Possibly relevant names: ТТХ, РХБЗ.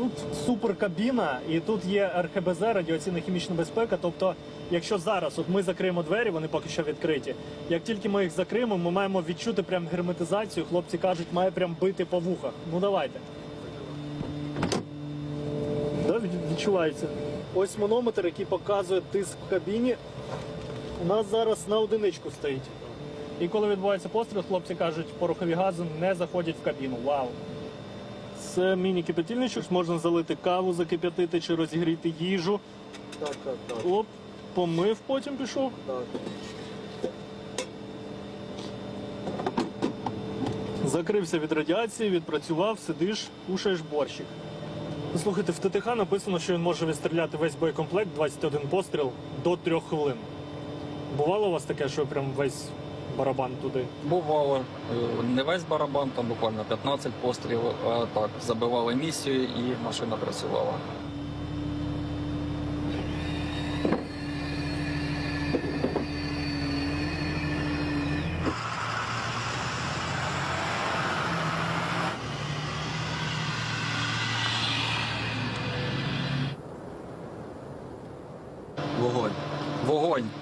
Тут суперкабіна і тут є РХБЗ, радіаційно-хімічна безпека. Тобто, якщо зараз от ми закриємо двері, вони поки що відкриті, як тільки ми їх закриємо, ми маємо відчути прям герметизацію. Хлопці кажуть, має прям бити по вухах. Ну давайте. Да, відчувається. Ось манометр, який показує тиск в кабіні, у нас зараз на одиничку стоїть. І коли відбувається постріл, хлопці кажуть, порохові гази не заходять в кабіну. Вау! Це міні-кипятильничок, можна залити каву, закип'ятити чи розігріти їжу. Так. Оп, помив, потім пішов. Так. Закрився від радіації, відпрацював, сидиш, кушаєш борщик. Слухайте, в ТТХ написано, що він може відстріляти весь боєкомплект, 21 постріл, до 3 хвилин. Бувало у вас таке, що прям весь барабан туди? Бувало. Не весь барабан, там буквально 15 пострілів. А так, забивали місію і машина працювала. Вогонь.